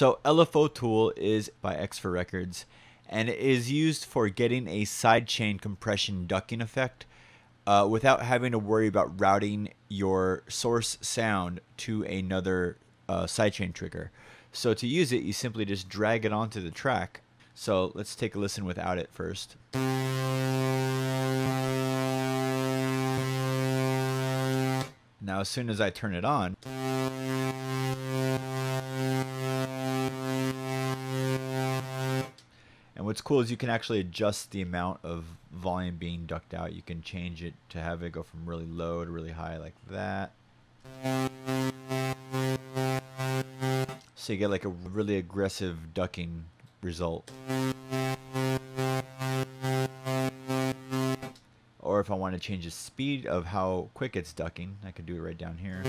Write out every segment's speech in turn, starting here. So LFO Tool is by Xfer Records, and it is used for getting a sidechain compression ducking effect without having to worry about routing your source sound to another sidechain trigger. So to use it, you simply just drag it onto the track. So let's take a listen without it first. Now as soon as I turn it on, and what's cool is you can actually adjust the amount of volume being ducked out. You can change it to have it go from really low to really high like that. So you get like a really aggressive ducking result. Or if I want to change the speed of how quick it's ducking, I can do it right down here.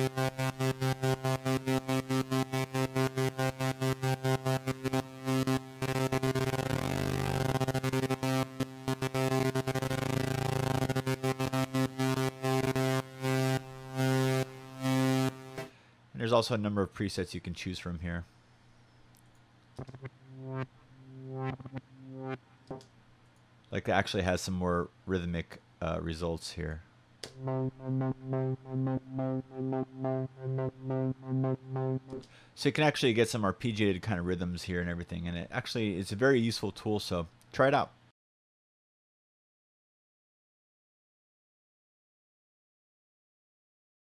There's also a number of presets you can choose from here. Like, it actually has some more rhythmic results here. So you can actually get some arpeggiated kind of rhythms here and everything, and it actually is a very useful tool, so try it out.